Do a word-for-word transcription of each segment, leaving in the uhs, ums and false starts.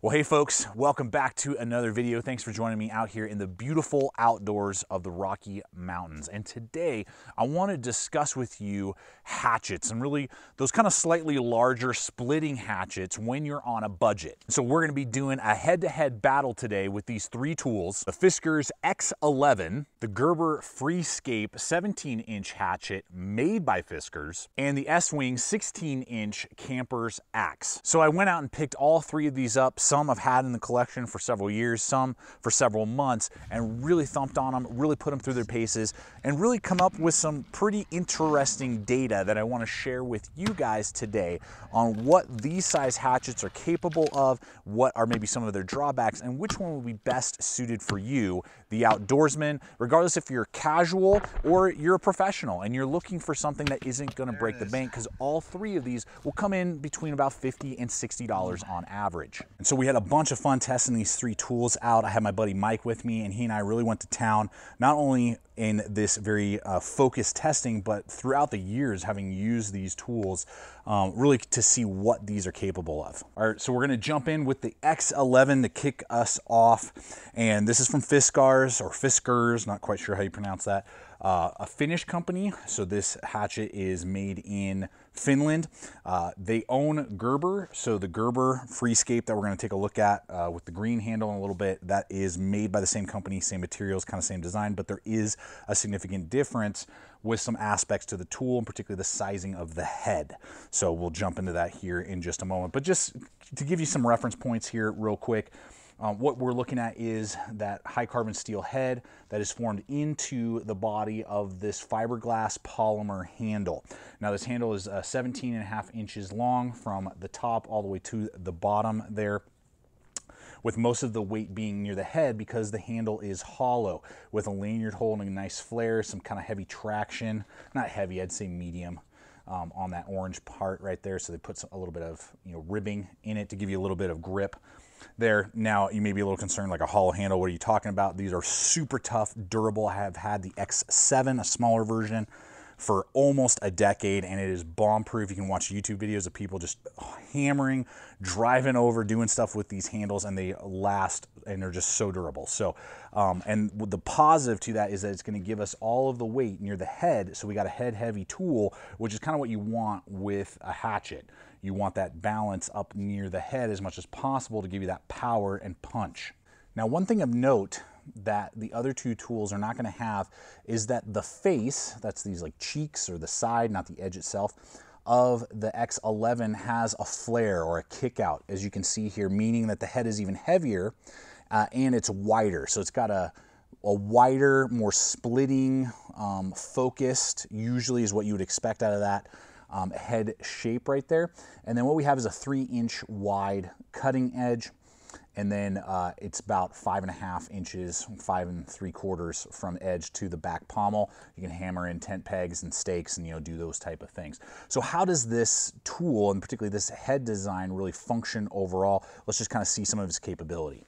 Well, hey folks, welcome back to another video. Thanks for joining me out here in the beautiful outdoors of the Rocky Mountains. And today I want to discuss with you hatchets and really those kind of slightly larger splitting hatchets when you're on a budget. So we're going to be doing a head-to-head battle today with these three tools, the Fiskars X eleven, the Gerber Freescape seventeen inch hatchet made by Fiskars, and the Estwing sixteen inch Camper's Axe. So I went out and picked all three of these up. Some I've had in the collection for several years, some for several months, and really thumped on them, really put them through their paces, and really come up with some pretty interesting data that I want to share with you guys today on what these size hatchets are capable of, what are maybe some of their drawbacks, and which one will be best suited for you, the outdoorsman, regardless if you're casual or you're a professional and you're looking for something that isn't going to break the bank, because all three of these will come in between about fifty and sixty dollars on average. And so we had a bunch of fun testing these three tools out. I had my buddy Mike with me, and he and I really went to town, not only in this very uh, focused testing, but throughout the years having used these tools, um, really to see what these are capable of. All right, so we're gonna jump in with the X eleven to kick us off. And this is from Fiskars, or Fiskars, not quite sure how you pronounce that. Uh, a Finnish company, so this hatchet is made in Finland. Uh, they own Gerber, so the Gerber Freescape that we're going to take a look at uh, with the green handle in a little bit, that is made by the same company, same materials, kind of same design, but there is a significant difference with some aspects to the tool, and particularly the sizing of the head. So we'll jump into that here in just a moment, but just to give you some reference points here real quick. Um, what we're looking at is that high carbon steel head that is formed into the body of this fiberglass polymer handle. Now this handle is uh, seventeen and a half inches long from the top all the way to the bottom there, with most of the weight being near the head because the handle is hollow, with a lanyard holding a nice flare, some kind of heavy traction, not heavy, I'd say medium. Um, on that orange part right there. So they put some, a little bit of you know ribbing in it to give you a little bit of grip there. Now you may be a little concerned, like a hollow handle, what are you talking about? These are super tough, durable. I have had the X seven, a smaller version, for almost a decade, and it is bomb proof. You can watch YouTube videos of people just hammering, driving over, doing stuff with these handles, and they last and they're just so durable. So, um, and the positive to that is that it's gonna give us all of the weight near the head. So we got a head heavy tool, which is kind of what you want with a hatchet. You want that balance up near the head as much as possible to give you that power and punch. Now, one thing of note that the other two tools are not going to have is that the face, that's these like cheeks or the side, not the edge itself, of the X eleven has a flare or a kick out, as you can see here, meaning that the head is even heavier uh, and it's wider. So it's got a, a wider, more splitting, um, focused, usually is what you would expect out of that um, head shape right there. And then what we have is a three inch wide cutting edge. And then uh, it's about five and a half inches, five and three quarters from edge to the back pommel. You can hammer in tent pegs and stakes and you know do those type of things. So how does this tool, and particularly this head design, really function overall? Let's just kind of see some of its capability.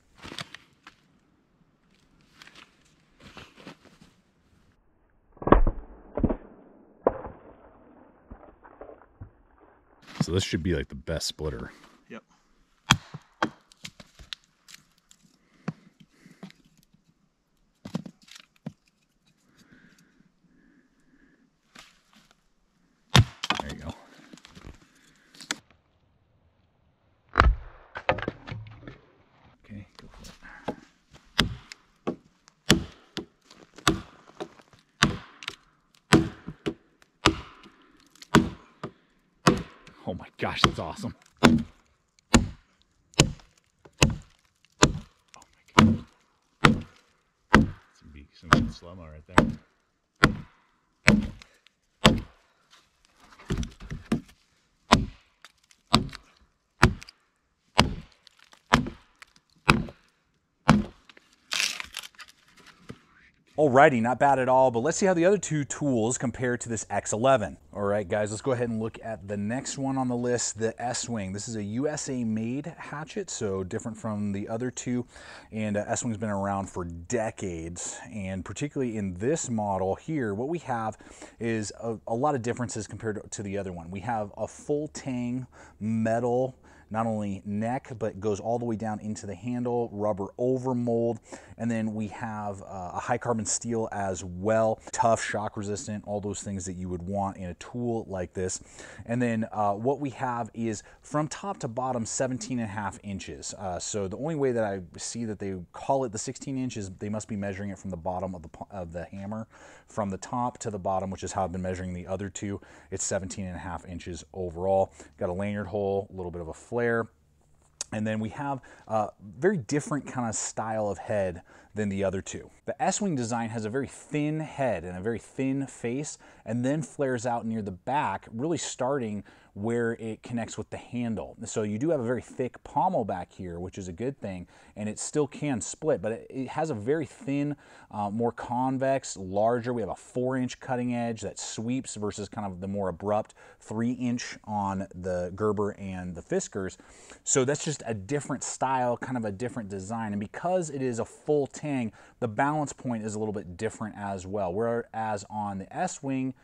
So this should be like the best splitter. Yep. Oh my gosh, that's awesome. Oh my gosh. That's gonna be some slow-mo right there. Alrighty, not bad at all, but let's see how the other two tools compare to this X eleven. All right, guys, let's go ahead and look at the next one on the list, the Estwing. This is a U S A-made hatchet, so different from the other two, and uh, Estwing's been around for decades, and particularly in this model here, what we have is a, a lot of differences compared to, to the other one. We have a full tang metal not only neck, but goes all the way down into the handle, rubber over mold. And then we have uh, a high carbon steel as well, tough, shock resistant, all those things that you would want in a tool like this. And then uh, what we have is from top to bottom, seventeen and a half inches. Uh, so the only way that I see that they call it the sixteen inches, they must be measuring it from the bottom of the, of the hammer, from the top to the bottom, which is how I've been measuring the other two. It's seventeen and a half inches overall. Got a lanyard hole, a little bit of a flare. And then we have a very different kind of style of head than the other two. The Estwing design has a very thin head and a very thin face, and then flares out near the back, really starting where it connects with the handle. So you do have a very thick pommel back here, which is a good thing, and it still can split, but it has a very thin, uh, more convex, larger. We have a four inch cutting edge that sweeps versus kind of the more abrupt three inch on the Gerber and the Fiskars. So that's just a different style, kind of a different design. And because it is a full tang, the balance point is a little bit different as well. Whereas on the Estwing,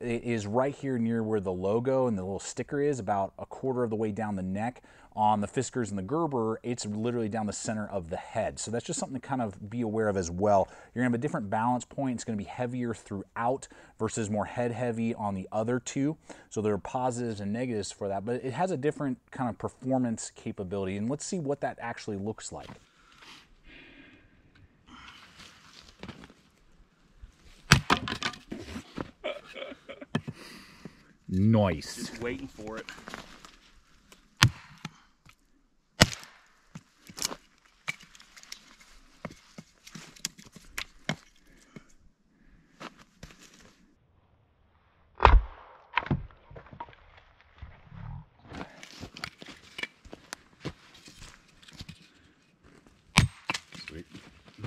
it is right here near where the logo and the little sticker is, about a quarter of the way down the neck. On the Fiskars and the Gerber, it's literally down the center of the head. So that's just something to kind of be aware of as well. You're gonna have a different balance point. It's gonna be heavier throughout versus more head heavy on the other two. So there are positives and negatives for that, but it has a different kind of performance capability. And let's see what that actually looks like. Nice. Just waiting for it. Sweet.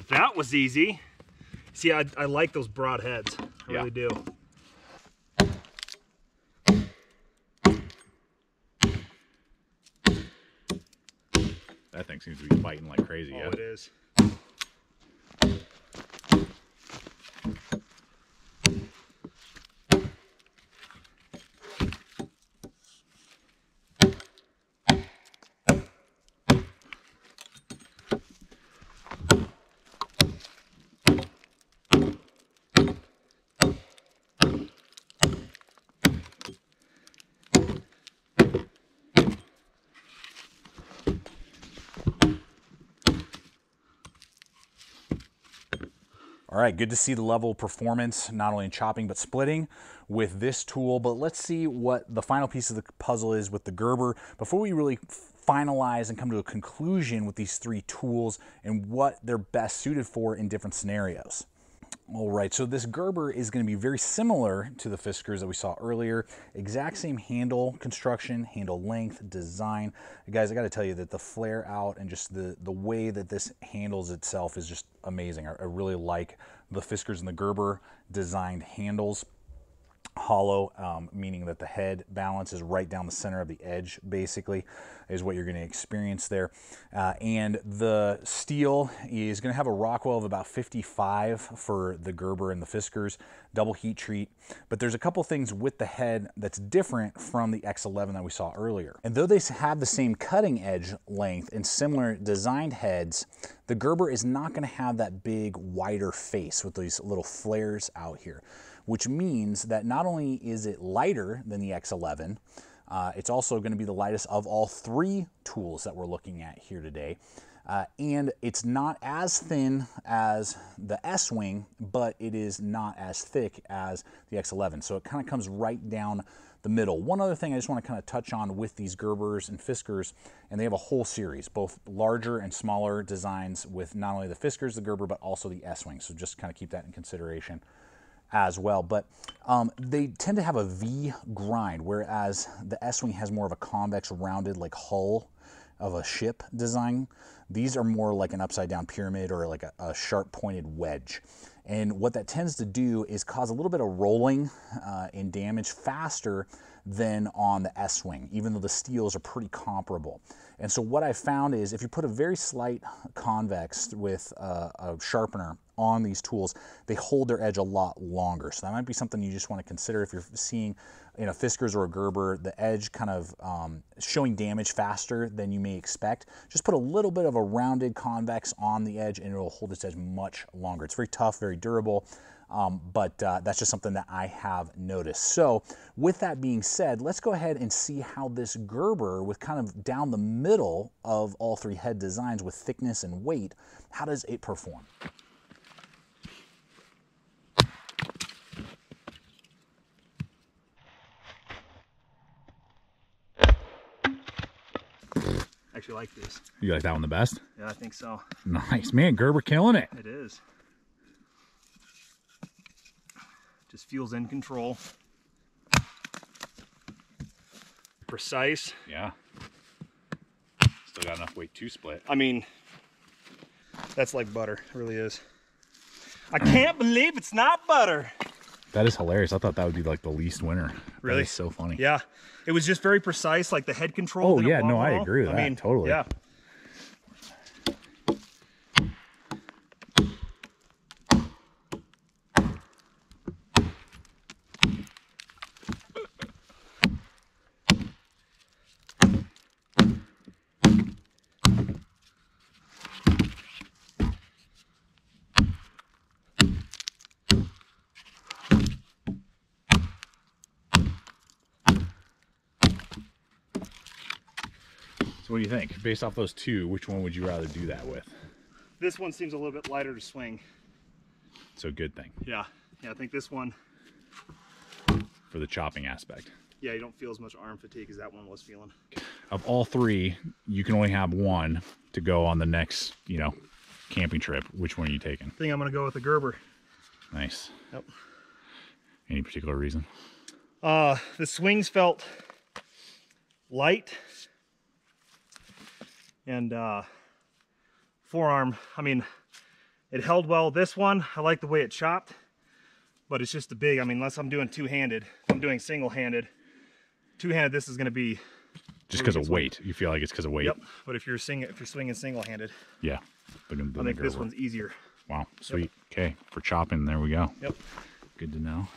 That was easy. See, I, I like those broad heads. I yeah. really do. That thing seems to be biting like crazy. Oh, yeah, it is. All right, good to see the level of performance, not only in chopping but splitting with this tool, but let's see what the final piece of the puzzle is with the Gerber before we really finalize and come to a conclusion with these three tools and what they're best suited for in different scenarios. All right, so this Gerber is going to be very similar to the Fiskars that we saw earlier. Exact same handle construction, handle length, design. Guys, I got to tell you that the flare out and just the, the way that this handles itself is just amazing. I, I really like the Fiskars and the Gerber designed handles. Hollow, um, meaning that the head balance is right down the center of the edge, basically, is what you're going to experience there. Uh, and the steel is going to have a Rockwell of about fifty-five for the Gerber and the Fiskars, double heat treat. But there's a couple things with the head that's different from the X eleven that we saw earlier. And though they have the same cutting edge length and similar designed heads, the Gerber is not going to have that big, wider face with these little flares out here, which means that not only is it lighter than the X eleven, uh, it's also going to be the lightest of all three tools that we're looking at here today. Uh, and it's not as thin as the Estwing, but it is not as thick as the X eleven. So it kind of comes right down the middle. One other thing I just want to kind of touch on with these Gerbers and Fiskars, and they have a whole series, both larger and smaller designs with not only the Fiskars, the Gerber, but also the Estwing. So just kind of keep that in consideration as well, but um, they tend to have a V grind, whereas the Estwing has more of a convex rounded like hull of a ship design. These are more like an upside down pyramid or like a, a sharp pointed wedge. And what that tends to do is cause a little bit of rolling uh, and damage faster than on the Estwing, even though the steels are pretty comparable. And so what I found is if you put a very slight convex with a, a sharpener on these tools, they hold their edge a lot longer. So that might be something you just want to consider if you're seeing in a Fiskars or a Gerber, the edge kind of um, showing damage faster than you may expect. Just put a little bit of a rounded convex on the edge and it'll hold its edge much longer. It's very tough, very durable. Um, but uh, that's just something that I have noticed. So with that being said, let's go ahead and see how this Gerber, with kind of down the middle of all three head designs with thickness and weight, how does it perform? I actually like this. You like that one the best? Yeah, I think so. Nice, man. Gerber killing it. It is. Just feels in control. Precise. Yeah. Still got enough weight to split. I mean, that's like butter. It really is. I can't believe it's not butter. That is hilarious. I thought that would be like the least winner. Really? That is so funny. Yeah. It was just very precise, like the head control. Oh, yeah. No, I agree with that. I mean, totally. Yeah. What do you think? Based off those two, which one would you rather do that with? This one seems a little bit lighter to swing. So good thing. Yeah. Yeah, I think this one. For the chopping aspect. Yeah, you don't feel as much arm fatigue as that one was feeling. Of all three, you can only have one to go on the next, you know, camping trip. Which one are you taking? I think I'm going to go with the Gerber. Nice. Yep. Any particular reason? Uh, the swings felt light. And uh, forearm, I mean, it held well. This one, I like the way it chopped, but it's just the big, I mean, unless I'm doing two-handed, if I'm doing single-handed, two-handed, this is going to be... Just because of weight. One. You feel like it's because of weight. Yep, but if you're, sing if you're swinging single-handed, yeah, I think this one's easier. Wow, sweet. Yep. Okay, for chopping, there we go. Yep. Good to know.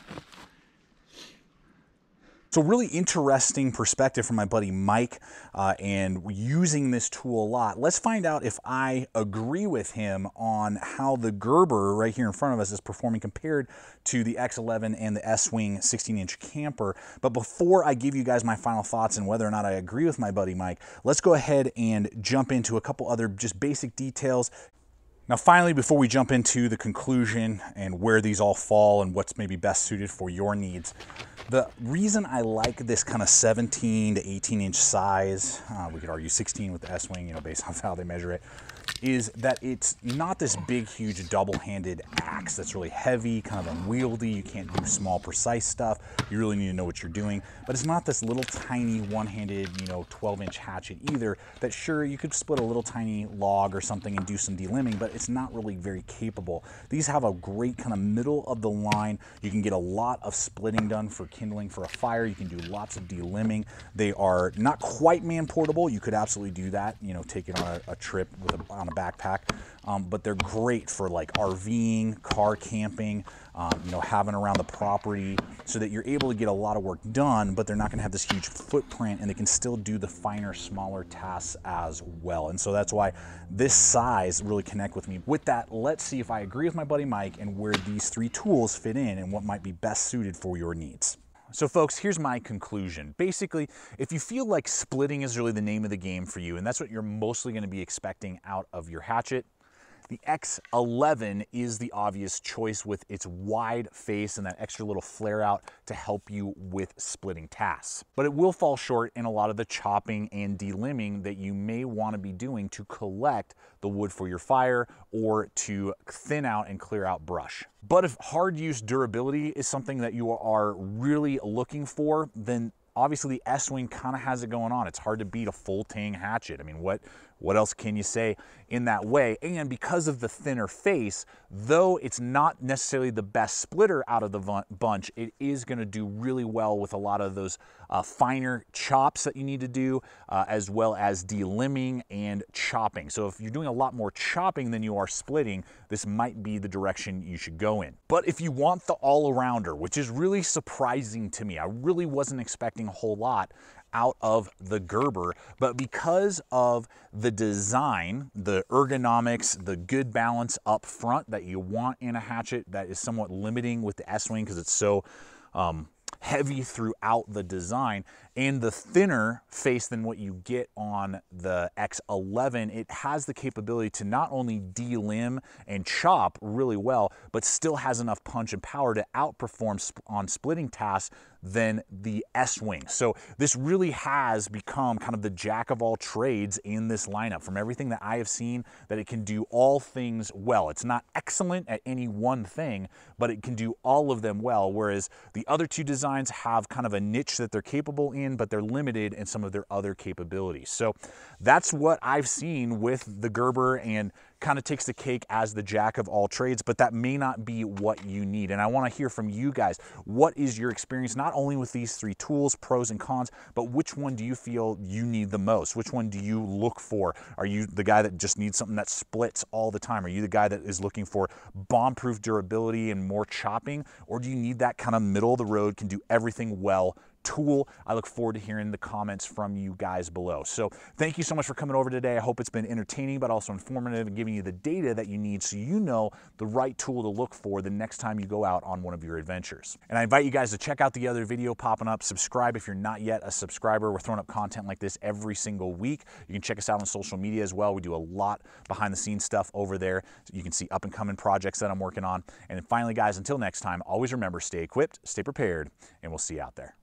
So really interesting perspective from my buddy Mike, uh, and using this tool a lot. Let's find out if I agree with him on how the Gerber right here in front of us is performing compared to the X eleven and the Estwing sixteen inch camper. But before I give you guys my final thoughts and whether or not I agree with my buddy Mike, let's go ahead and jump into a couple other just basic details. Now finally, before we jump into the conclusion and where these all fall and what's maybe best suited for your needs, the reason I like this kind of seventeen to eighteen inch size, uh, we could argue sixteen with the Estwing, you know, based on how they measure it, is that it's not this big, huge double-handed axe that's really heavy, kind of unwieldy. You can't do small, precise stuff. You really need to know what you're doing. But it's not this little tiny one-handed, you know, twelve inch hatchet either that, sure, you could split a little tiny log or something and do some delimbing, but it's not really very capable. These have a great kind of middle of the line. You can get a lot of splitting done for kindling for a fire. You can do lots of delimbing. They are not quite man-portable. You could absolutely do that, you know, take it on a, a trip with a, on a backpack, um, but they're great for like RVing, car camping, um, you know, having around the property, so that you're able to get a lot of work done, but they're not going to have this huge footprint, and they can still do the finer, smaller tasks as well. And so that's why this size really connect with me. With that, let's see if I agree with my buddy Mike and where these three tools fit in and what might be best suited for your needs. So folks, here's my conclusion. Basically, if you feel like splitting is really the name of the game for you, and that's what you're mostly going to be expecting out of your hatchet, the X eleven is the obvious choice with its wide face and that extra little flare out to help you with splitting tasks. But it will fall short in a lot of the chopping and delimbing that you may want to be doing to collect the wood for your fire or to thin out and clear out brush. But if hard use durability is something that you are really looking for, then obviously the Estwing kind of has it going on. It's hard to beat a full tang hatchet. I mean, what What else can you say in that way? And because of the thinner face, though it's not necessarily the best splitter out of the bunch, it is going to do really well with a lot of those uh, finer chops that you need to do, uh, as well as delimbing and chopping. So if you're doing a lot more chopping than you are splitting, this might be the direction you should go in. But if you want the all-arounder, which is really surprising to me, I really wasn't expecting a whole lot out of the Gerber, but because of the design, the ergonomics, the good balance up front that you want in a hatchet that is somewhat limiting with the Estwing because it's so um, heavy throughout the design, and the thinner face than what you get on the X eleven, it has the capability to not only delimb and chop really well, but still has enough punch and power to outperform sp on splitting tasks than the Estwing. So this really has become kind of the jack of all trades in this lineup. From everything that I have seen, that it can do all things well. It's not excellent at any one thing, but it can do all of them well, whereas the other two designs have kind of a niche that they're capable in, but they're limited in some of their other capabilities. So that's what I've seen with the Gerber, and kind of takes the cake as the jack of all trades, but that may not be what you need. And I want to hear from you guys. What is your experience, not only with these three tools, pros and cons, but which one do you feel you need the most? Which one do you look for? Are you the guy that just needs something that splits all the time? Are you the guy that is looking for bomb-proof durability and more chopping? Or do you need that kind of middle of the road, can do everything well tool? I look forward to hearing the comments from you guys below. So thank you so much for coming over today. I hope it's been entertaining, but also informative, and giving you the data that you need so you know the right tool to look for the next time you go out on one of your adventures. And I invite you guys to check out the other video popping up. Subscribe if you're not yet a subscriber. We're throwing up content like this every single week. You can check us out on social media as well. We do a lot behind the scenes stuff over there. You can see up and coming projects that I'm working on. And then finally, guys, until next time, always remember, stay equipped, stay prepared, and we'll see you out there.